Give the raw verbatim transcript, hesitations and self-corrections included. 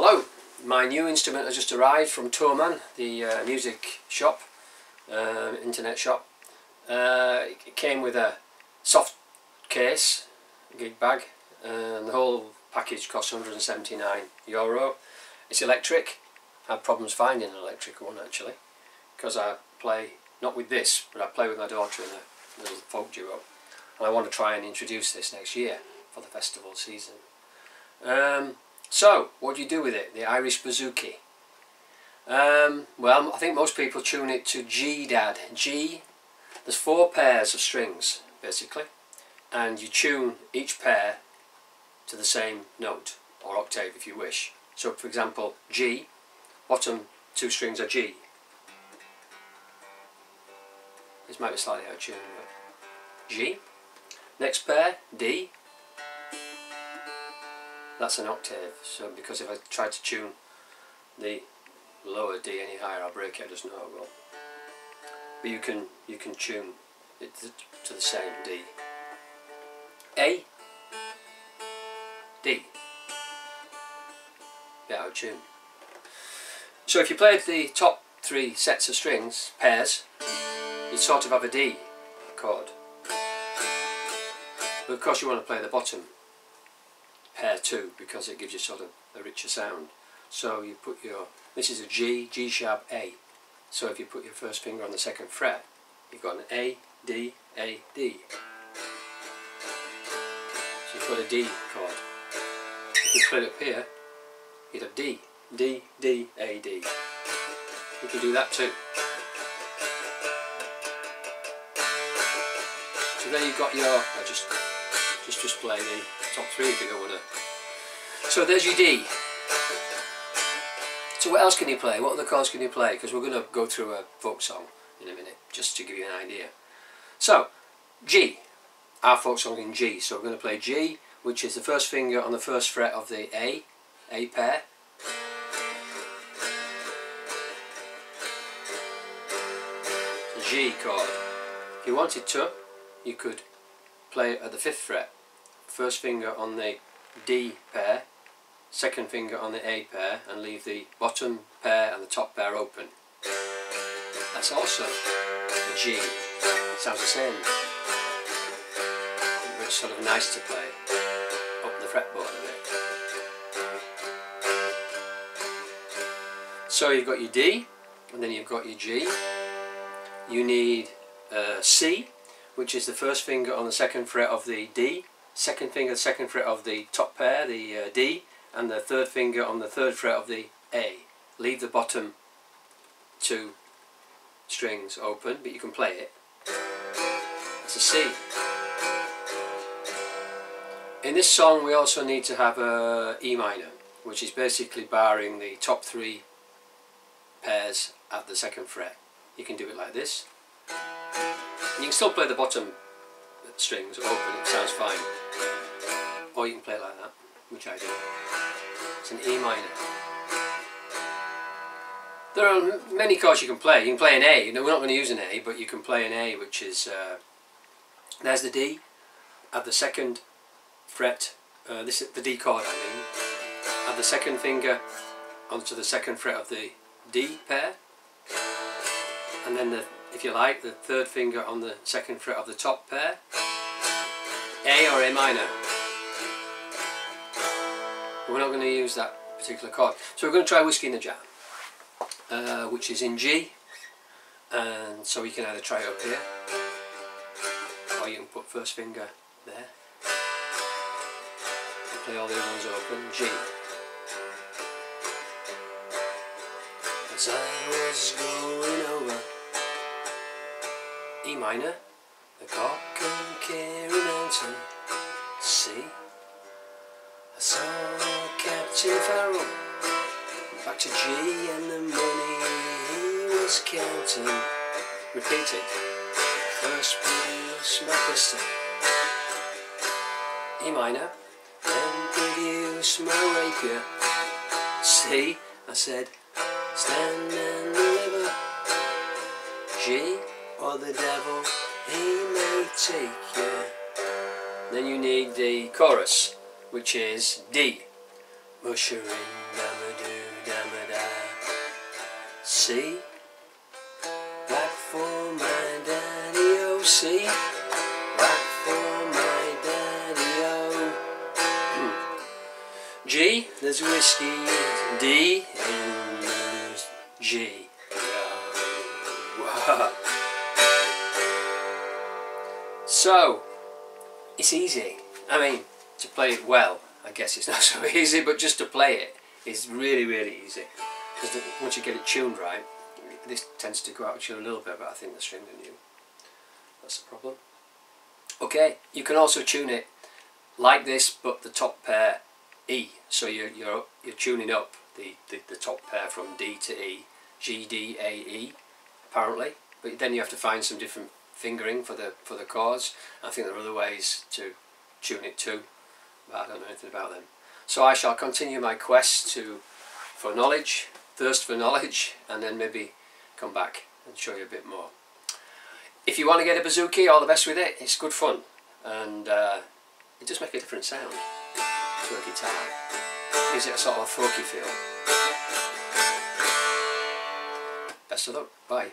Hello, my new instrument has just arrived from Thomann, the uh, music shop, uh, internet shop. Uh, it came with a soft case, gig bag, and the whole package costs one hundred and seventy-nine euro. It's electric. I had problems finding an electric one actually, because I play, not with this, but I play with my daughter in a little folk duo, and I want to try and introduce this next year for the festival season. Um, So, what do you do with it? The Irish bouzouki. Um, well, I think most people tune it to G D A D. G, there's four pairs of strings, basically, and you tune each pair to the same note, or octave if you wish. So, for example, G, bottom two strings are G. This might be slightly out of tune, but G. Next pair, D. That's an octave, so because if I try to tune the lower D any higher, I'll break it. I just know I will. But you can you can tune it to the same D. A, D. Bit out of tune. So if you played the top three sets of strings pairs, you'd sort of have a D chord. But of course, you want to play the bottom pair two, because it gives you sort of a richer sound. So you put your, this is a G, G sharp, A. So if you put your first finger on the second fret, you've got an A, D, A, D. So you've got a D chord. If you put it up here, you'd have D, D, D, A, D. You can do that too. So there you've got your, I just, just, just play the top three if you don't want to. So there's your D. So what else can you play? What other chords can you play? Because we're going to go through a folk song in a minute, just to give you an idea. So, G. Our folk song in G. So we're going to play G, which is the first finger on the first fret of the A, A pair. G chord. If you wanted to, you could play it at the fifth fret. First finger on the D pair, second finger on the A pair, and leave the bottom pair and the top pair open. That's also a G. It sounds the same. It's sort of nice to play up the fretboard a bit. So you've got your D, and then you've got your G. You need a C, which is the first finger on the second fret of the D, second finger, second fret of the top pair, the uh, D, and the third finger on the third fret of the A. Leave the bottom two strings open, but you can play it. It's a C. In this song we also need to have a E minor, which is basically barring the top three pairs at the second fret. You can do it like this. You can still play the bottom strings open, it sounds fine. Or you can play it like that, which I do. It's an E minor. There are many chords you can play. You can play an A. No, we're not going to use an A, but you can play an A, which is uh, there's the D at the second fret. Uh, this is the D chord, I mean. Add the second finger onto the second fret of the D pair, and then the, if you like, the third finger on the second fret of the top pair. A or A minor. We're not going to use that particular chord. So we're going to try Whiskey in the Jar, uh, which is in G. And so you can either try it up here, or you can put first finger there, and play all the other ones open. G. As I was going over E minor, the cock and Kerry Mountain, C. I saw Captain Farrell, back to G, and the money he was counting. Repeated, first produce my pistol, E minor, then produce my rapier, C. I said, stand and deliver, G. Or the devil, he may take you. Then you need the chorus, which is D. mushroom, damadoo, damadah. See, back for my daddy, oh, see, back for my daddy, oh. Hmm. G, there's whiskey, D, and there's G. Wow. So, it's easy. I mean, to play it well, I guess it's not so easy, but just to play it is really, really easy. Because once you get it tuned right, this tends to go out of tune a little bit, but I think the string didn't you. That's the problem. Okay, you can also tune it like this, but the top pair E. So you're you're you're tuning up the the, the top pair from D to E, G D A E, apparently. But then you have to find some different fingering for the for the chords. I think there are other ways to tune it too, but I don't know anything about them. So I shall continue my quest to for knowledge. Thirst for knowledge, and then maybe come back and show you a bit more. If you want to get a bouzouki, all the best with it. It's good fun, and uh, it does make a different sound to a guitar. Gives it a sort of a folky feel. Best of luck. Bye.